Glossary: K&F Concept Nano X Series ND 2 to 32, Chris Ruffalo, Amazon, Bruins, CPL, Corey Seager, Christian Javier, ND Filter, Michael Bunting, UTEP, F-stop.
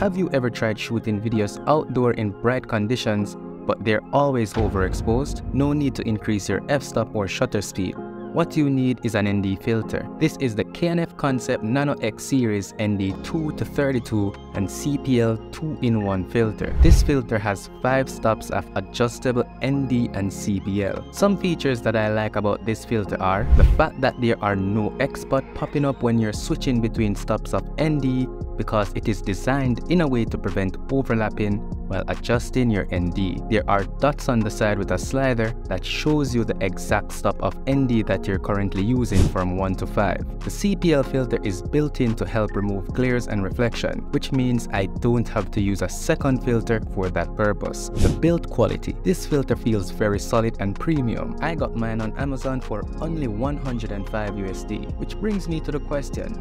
Have you ever tried shooting videos outdoor in bright conditions, but they're always overexposed? No need to increase your f-stop or shutter speed. What you need is an ND filter. This is the K&F Concept Nano X Series ND 2 to 32 and CPL 2-in-1 filter. This filter has 5 stops of adjustable ND and CPL. Some features that I like about this filter are the fact that there are no X-spots popping up when you're switching between stops of ND, because it is designed in a way to prevent overlapping while adjusting your ND. There are dots on the side with a slider that shows you the exact stop of ND that you're currently using from 1 to 5. The CPL filter is built in to help remove glares and reflection, which means I don't have to use a second filter for that purpose. The build quality. This filter feels very solid and premium. I got mine on Amazon for only $105 USD, which brings me to the question: